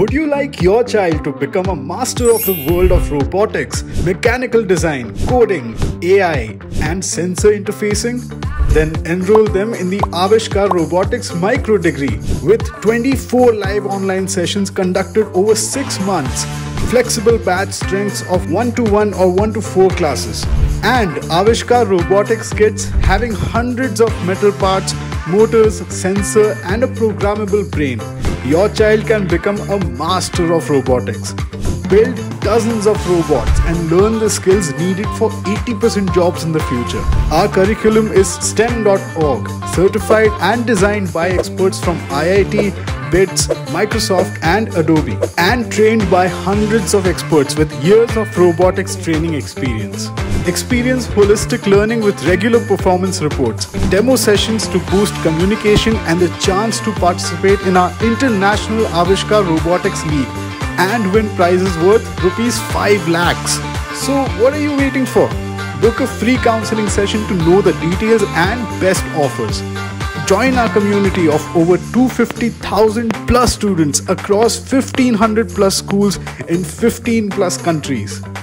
Would you like your child to become a master of the world of robotics, mechanical design, coding, AI, and sensor interfacing? Then enroll them in the Avishkaar Robotics Micro Degree with 24 live online sessions conducted over 6 months, flexible batch strengths of 1-to-1 or 1-to-4 classes, and Avishkaar Robotics kits having hundreds of metal parts, motors, sensor, and a programmable brain. Your child can become a master of robotics. Build dozens of robots and learn the skills needed for 80% jobs in the future. Our curriculum is STEM.org, certified and designed by experts from IIT, Bits, Microsoft, and Adobe, and trained by hundreds of experts with years of robotics training experience. Experience holistic learning with regular performance reports, demo sessions to boost communication, and the chance to participate in our international Avishkaar Robotics League and win prizes worth ₹5 lakhs. So what are you waiting for? Book a free counseling session to know the details and best offers. Join our community of over 250,000 plus students across 1,500 plus schools in 15 plus countries.